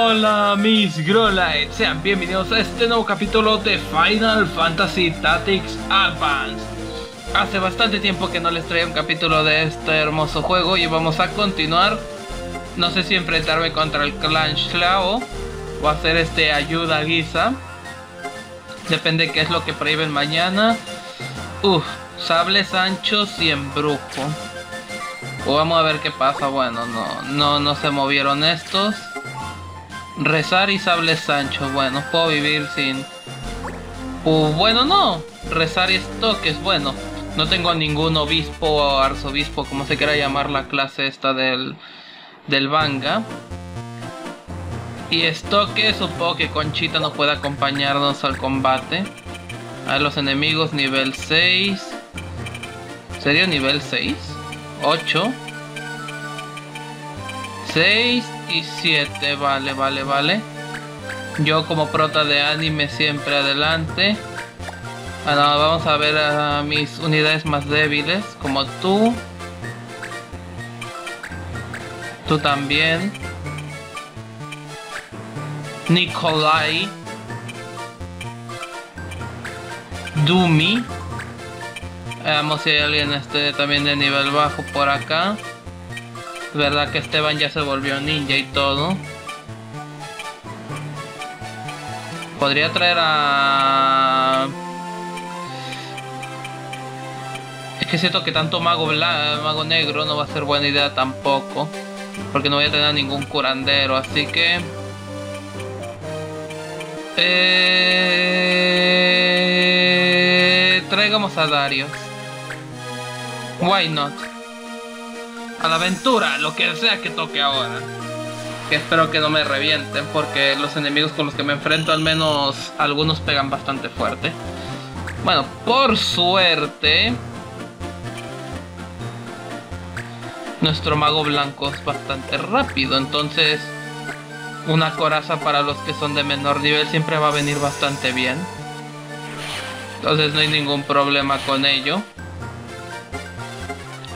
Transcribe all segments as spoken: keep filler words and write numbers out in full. Hola mis Growlithe, sean bienvenidos a este nuevo capítulo de Final Fantasy Tactics Advance. Hace bastante tiempo que no les traía un capítulo de este hermoso juego y vamos a continuar. No sé si enfrentarme contra el clan Schlau o hacer este ayuda a guisa. Depende qué es lo que prohíben mañana. Uff, sables anchos y embrujo. O vamos a ver qué pasa. Bueno, no, no, no se movieron estos. Rezar y sables anchos. Bueno, puedo vivir sin... Uh, bueno, no. Rezar y estoques. Bueno, no tengo ningún obispo o arzobispo, como se quiera llamar la clase esta del... del manga. Y estoques, supongo que Conchita nos puede acompañarnos al combate. A los enemigos nivel seis. ¿Sería nivel seis? ocho. seis y siete, vale, vale, vale. Yo como prota de anime siempre adelante. Ah, no, vamos a ver a mis unidades más débiles, como tú. Tú también. Nikolai. Dumi. Veamos si hay alguien este también de nivel bajo por acá. Verdad que Esteban ya se volvió ninja y todo. Podría traer a... Es que siento que tanto mago blanco, mago negro no va a ser buena idea tampoco, porque no voy a tener ningún curandero, así que... Eh... Traigamos a Darius. Why not? A la aventura, lo que sea que toque ahora. Que espero que no me revienten, porque los enemigos con los que me enfrento, al menos algunos pegan bastante fuerte. Bueno, por suerte, nuestro mago blanco es bastante rápido, entonces una coraza para los que son de menor nivel siempre va a venir bastante bien. Entonces no hay ningún problema con ello.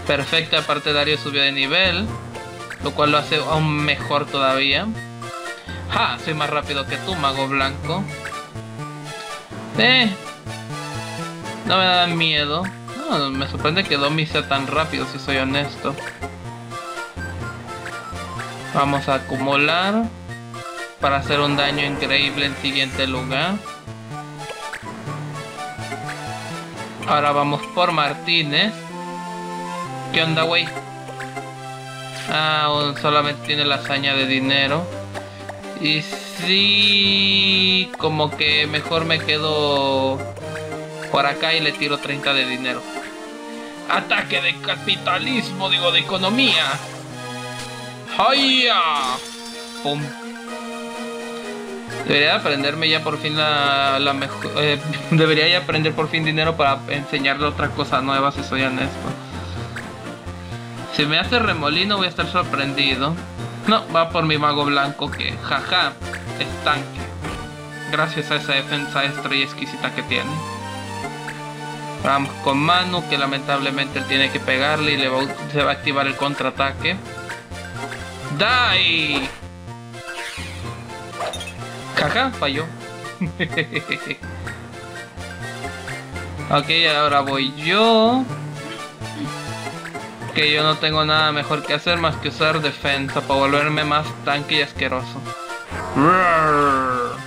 Perfecto, aparte Dario subió de nivel, lo cual lo hace aún mejor todavía. ¡Ja! Soy más rápido que tú, mago blanco. ¡Eh! No me da miedo. No, me sorprende que Domi sea tan rápido, si soy honesto. Vamos a acumular para hacer un daño increíble en siguiente lugar. Ahora vamos por Martínez. ¿Qué onda, güey? Ah, solamente tiene la hazaña de dinero. Y sí, como que mejor me quedo por acá y le tiro treinta de dinero. ¡Ataque de capitalismo! Digo, de economía. ¡Haya! ¡Pum! Debería aprenderme ya por fin la, la mejor... Eh, debería ya aprender por fin dinero para enseñarle otra cosa nueva, si soy honesto. Si me hace remolino voy a estar sorprendido. No, va por mi mago blanco que, jaja, es tanque. Gracias a esa defensa extra y exquisita que tiene. Vamos con Manu, que lamentablemente tiene que pegarle y le va, se va a activar el contraataque. ¡Dai! Jaja, falló. Ok, ahora voy yo. Que yo no tengo nada mejor que hacer más que usar defensa para volverme más tanque y asqueroso. Roar.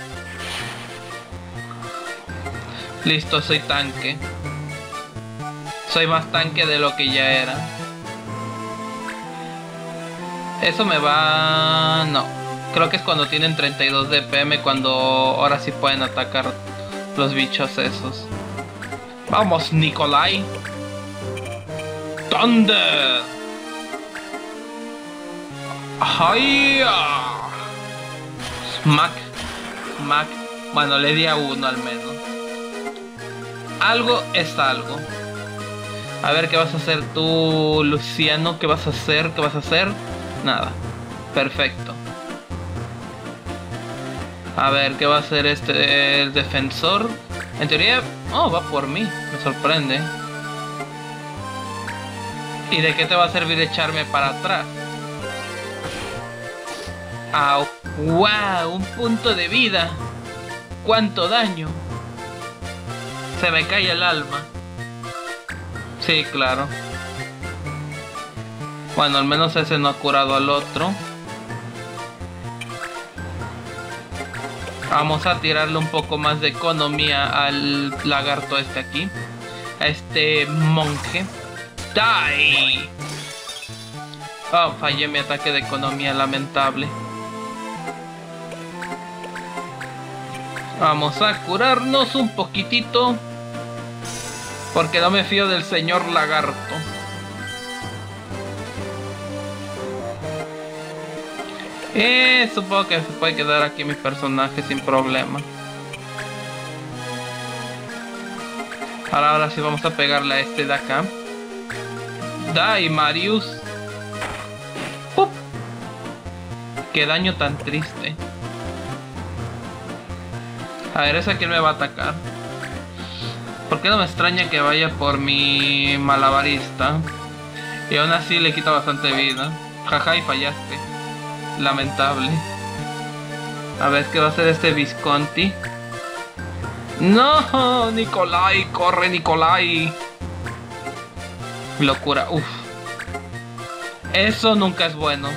Listo, soy tanque. Soy más tanque de lo que ya era. Eso me va... No. Creo que es cuando tienen treinta y dos de P M, cuando ahora sí pueden atacar los bichos esos. Vamos, Nikolai. Thunder. ¡Haya! Smack. Smack. Bueno, le di a uno al menos. Algo es algo. A ver, ¿qué vas a hacer tú, Luciano? ¿Qué vas a hacer? ¿Qué vas a hacer? Nada. Perfecto. A ver, ¿qué va a hacer este el defensor? En teoría... Oh, va por mí. Me sorprende. ¿Y de qué te va a servir echarme para atrás? Au. ¡Wow! Un punto de vida. ¡Cuánto daño! Se me cae el alma. Sí, claro. Bueno, al menos ese no ha curado al otro. Vamos a tirarle un poco más de economía al lagarto este aquí. A este monje. ¡Die! Oh, fallé mi ataque de economía, lamentable. Vamos a curarnos un poquitito, porque no me fío del señor lagarto. Eh, supongo que se puede quedar aquí mi personaje sin problema. Ahora, ahora sí vamos a pegarle a este de acá. ¡Die, Marius! ¡Pup! ¡Qué daño tan triste! A ver, ¿esa quién me va a atacar? ¿Por qué no me extraña que vaya por mi malabarista? Y aún así le quita bastante vida. Jaja, y fallaste. Lamentable. A ver, ¿qué va a hacer este Visconti? ¡No! ¡Nicolai! ¡Corre, Nicolai! Locura, uff. Eso nunca es bueno.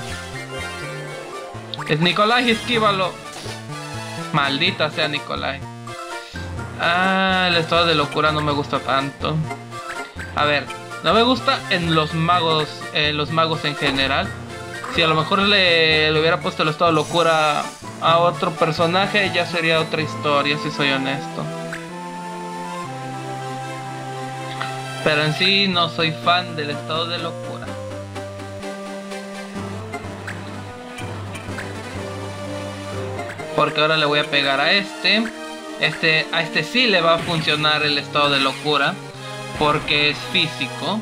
Es Nicolai, esquívalo. Maldita sea Nicolai. Ah, el estado de locura no me gusta tanto. A ver, no me gusta en los magos, en los magos en general. Si a lo mejor le, le hubiera puesto el estado de locura a otro personaje, ya sería otra historia, si soy honesto. Pero en sí no soy fan del estado de locura. Porque ahora le voy a pegar a este. Este, a este sí le va a funcionar el estado de locura, porque es físico.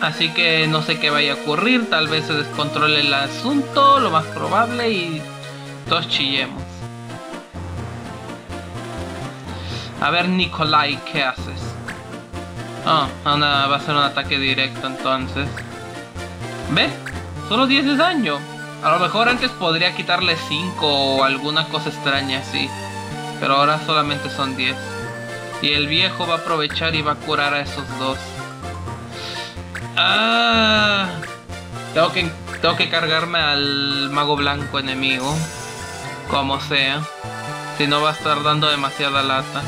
Así que no sé qué vaya a ocurrir. Tal vez se descontrole el asunto, lo más probable, y todos chillemos. A ver, Nicolai, ¿qué haces? Ah, oh, va a ser un ataque directo entonces. ¿Ves? Solo diez de daño. A lo mejor antes podría quitarle cinco o alguna cosa extraña así, pero ahora solamente son diez. Y el viejo va a aprovechar y va a curar a esos dos. Ah, tengo que, tengo que cargarme al mago blanco enemigo, como sea. Si no va a estar dando demasiada lata.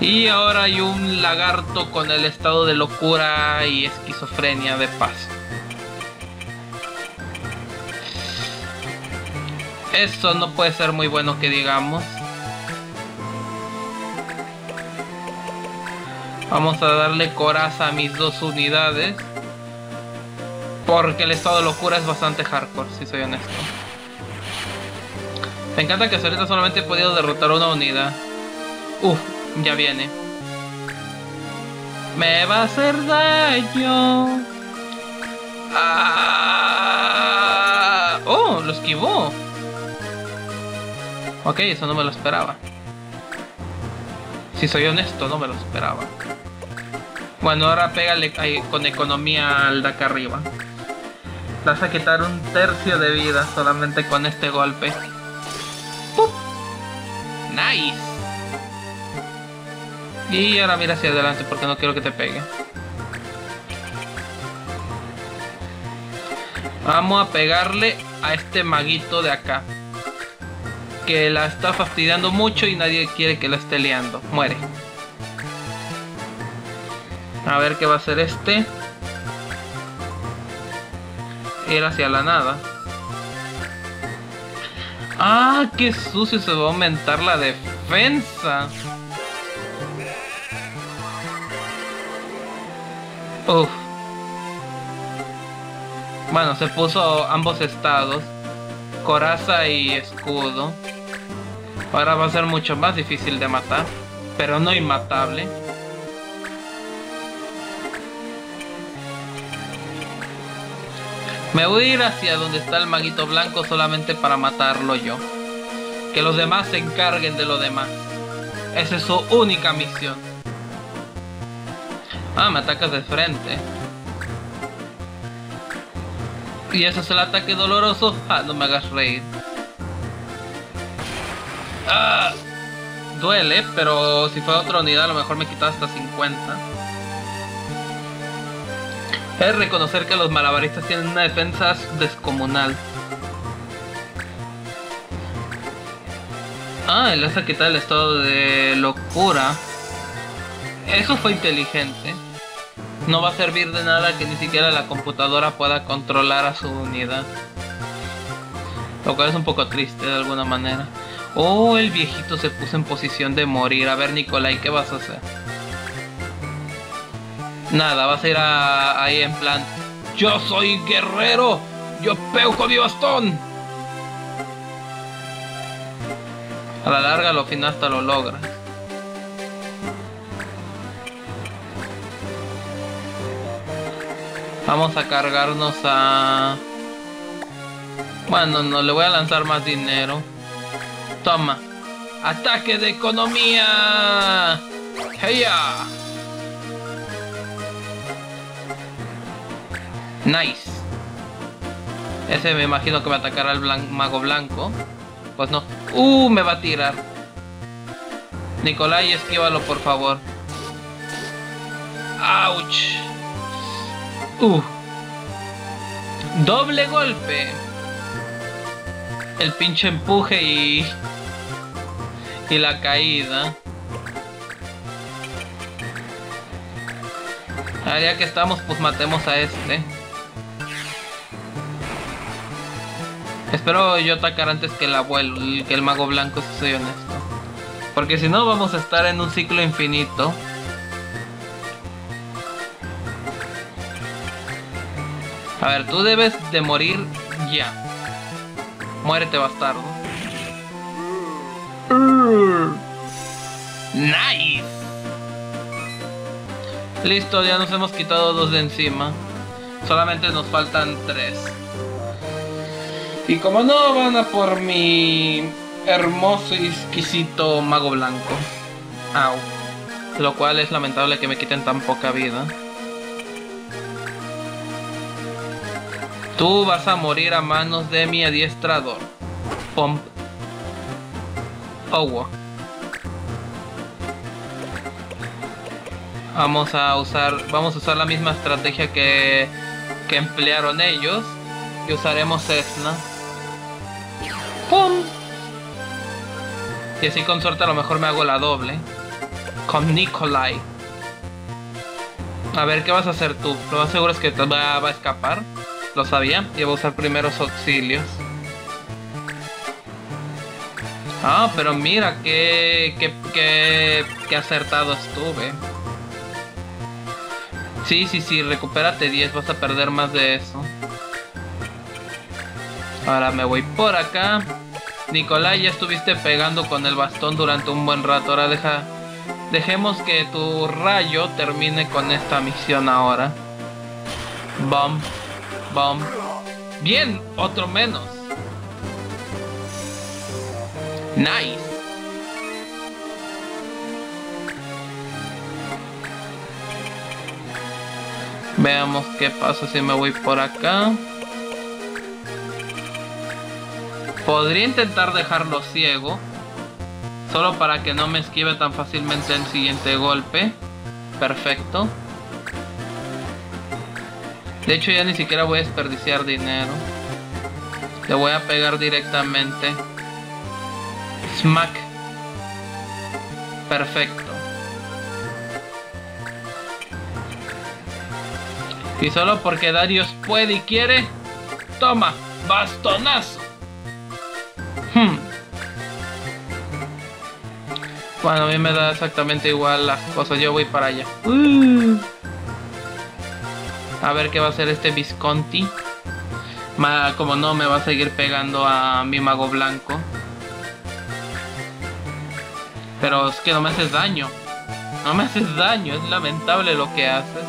Y ahora hay un lagarto con el estado de locura y esquizofrenia de paso. Eso no puede ser muy bueno que digamos. Vamos a darle coraza a mis dos unidades, porque el estado de locura es bastante hardcore, si soy honesto. Me encanta que hasta ahorita solamente he podido derrotar una unidad. Uff, ya viene. Me va a hacer daño. Ah, oh, lo esquivó. Ok, eso no me lo esperaba. Si soy honesto, no me lo esperaba. Bueno, ahora pégale ahí, con economía al de acá arriba. Le vas a quitar un tercio de vida solamente con este golpe. ¡Pup! ¡Nice! Y ahora mira hacia adelante porque no quiero que te pegue. Vamos a pegarle a este maguito de acá, que la está fastidiando mucho y nadie quiere que la esté liando. Muere. A ver qué va a hacer este. Ir hacia la nada. Ah, qué sucio, se va a aumentar la defensa. Uff. Bueno, se puso ambos estados, coraza y escudo. Ahora va a ser mucho más difícil de matar, pero no inmatable. Me voy a ir hacia donde está el maguito blanco solamente para matarlo yo. Que los demás se encarguen de lo demás. Esa es su única misión. Ah, me atacas de frente. Y eso es el ataque doloroso. Ah, no me hagas reír. Ah, duele, pero si fue otra unidad a lo mejor me quitaba hasta cincuenta. Es reconocer que los malabaristas tienen una defensa descomunal. Ah, le hace quitar el estado de locura. Eso fue inteligente. No va a servir de nada que ni siquiera la computadora pueda controlar a su unidad. Lo cual es un poco triste de alguna manera. Oh, el viejito se puso en posición de morir. A ver, Nicolai, ¿qué vas a hacer? Nada, vas a ir a, ahí en plan... ¡Yo soy guerrero! ¡Yo pego con mi bastón! A la larga, al final hasta lo logras. Vamos a cargarnos a... Bueno, no, le voy a lanzar más dinero. Toma. ¡Ataque de economía! ¡Heya! Nice. Ese me imagino que va a atacar al blan- mago blanco. Pues no. ¡Uh! Me va a tirar. Nicolai, esquívalo, por favor. ¡Auch! ¡Uh! Doble golpe. El pinche empuje y... Y la caída. Ahora ya que estamos, pues matemos a este. Espero yo atacar antes que el abuelo, que el mago blanco, si soy honesto. Porque si no vamos a estar en un ciclo infinito. A ver, tú debes de morir ya. Muérete, bastardo. Nice. Listo, ya nos hemos quitado dos de encima. Solamente nos faltan tres. Y como no van a por mi hermoso y exquisito mago blanco. Au. Lo cual es lamentable que me quiten tan poca vida. Tú vas a morir a manos de mi adiestrador. Pomp. Owo. Vamos a usar. Vamos a usar la misma estrategia que, que emplearon ellos. Y usaremos Cessna. ¡Pum! Y así con suerte a lo mejor me hago la doble. Con Nicolai. A ver, ¿qué vas a hacer tú? Lo más seguro es que te va, va a escapar. Lo sabía. Y voy a usar primeros auxilios. Ah, pero mira qué, qué, qué, qué acertado estuve. Sí, sí, sí. Recupérate diez. Vas a perder más de eso. Ahora me voy por acá. Nicolai, ya estuviste pegando con el bastón durante un buen rato. Ahora deja, dejemos que tu rayo termine con esta misión ahora. Bom, bom. Bien, otro menos. Nice. Veamos qué pasa si me voy por acá. Podría intentar dejarlo ciego, solo para que no me esquive tan fácilmente el siguiente golpe. Perfecto. De hecho ya ni siquiera voy a desperdiciar dinero. Le voy a pegar directamente. Smack. Perfecto. Y solo porque Darius puede y quiere. Toma, bastonazo. Hmm. Bueno, a mí me da exactamente igual las cosas. Yo voy para allá. Uh. A ver qué va a hacer este Visconti. Ma, como no, me va a seguir pegando a mi mago blanco. Pero es que no me haces daño. No me haces daño. Es lamentable lo que haces.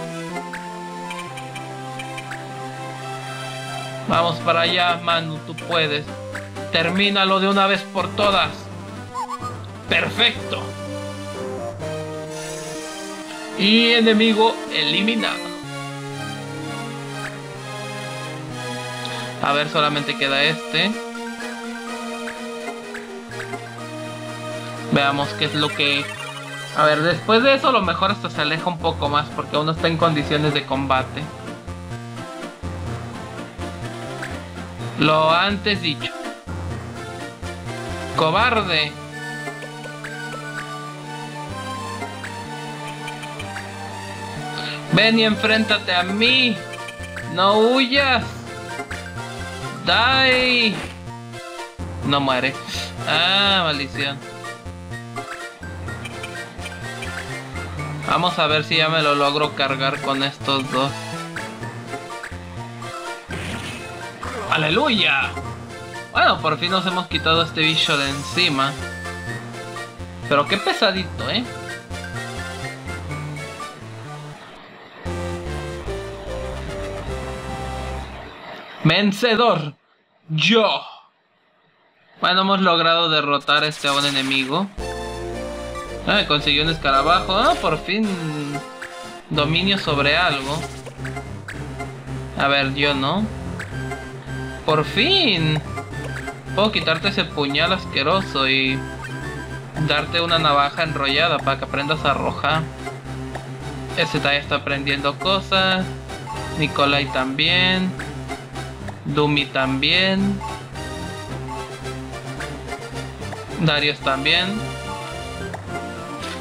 Vamos para allá, Manu. Tú puedes. Termínalo de una vez por todas. Perfecto. Y enemigo eliminado. A ver, solamente queda este. Veamos qué es lo que... A ver, después de eso a lo mejor hasta se aleja un poco más, porque aún no está en condiciones de combate. Lo antes dicho. ¡Cobarde! Ven y enfréntate a mí. No huyas. Die. No muere. Ah, maldición. Vamos a ver si ya me lo logro cargar con estos dos. ¡Aleluya! Bueno, por fin nos hemos quitado este bicho de encima. Pero qué pesadito, ¿eh? ¡Vencedor! ¡Yo! Bueno, hemos logrado derrotar a este buen enemigo. Ah, consiguió un escarabajo. Ah, por fin. Dominio sobre algo. A ver, yo no. ¡Por fin! Puedo quitarte ese puñal asqueroso y... darte una navaja enrollada para que aprendas a arrojar. Ese todavía está aprendiendo cosas. Nicolai también. Dumi también. Darius también.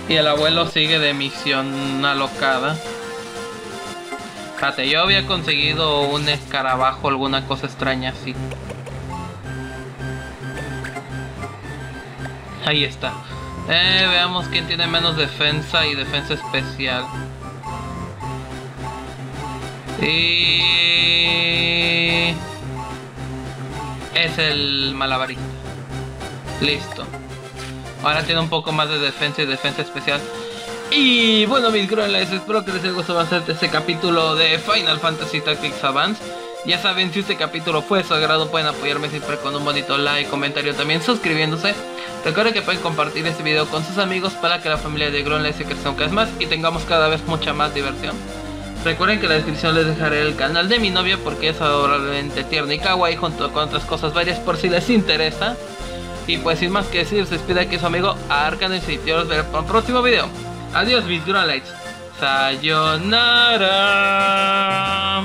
Y el abuelo sigue de misión alocada. Fíjate, yo había conseguido un escarabajo, alguna cosa extraña así. Ahí está. Eh, veamos quién tiene menos defensa y defensa especial. Y... es el malabarista. Listo. Ahora tiene un poco más de defensa y defensa especial. Y bueno, mis Growlites, espero que les haya gustado bastante este capítulo de Final Fantasy Tactics Advance. Ya saben, si este capítulo fue de su agrado, pueden apoyarme siempre con un bonito like, comentario, también suscribiéndose. Recuerden que pueden compartir este video con sus amigos para que la familia de Growlithe se crezca aún más y tengamos cada vez mucha más diversión. Recuerden que en la descripción les dejaré el canal de mi novia porque es adorablemente tierna y kawaii junto con otras cosas varias por si les interesa. Y pues sin más que decir, se despide aquí su amigo Arcanine y yo los veré para un próximo video. Adiós mis Growlites. Sayonara.